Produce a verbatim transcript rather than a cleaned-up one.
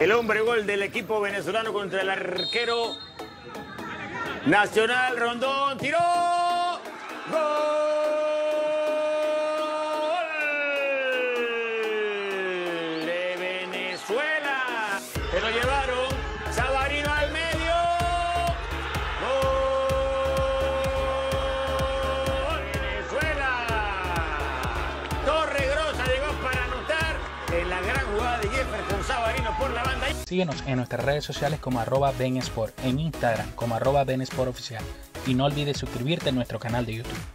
El hombre gol del equipo venezolano contra el arquero nacional, Rondón, tiró, gol de Venezuela, se lo llevaron, Savarino al medio, gol de Venezuela, Torregrossa llegó para anotar en la gran jugada de Jefferson Savarino. Por la banda. Síguenos en nuestras redes sociales como arroba Venesport, en Instagram como arroba Venesport oficial y no olvides suscribirte a nuestro canal de YouTube.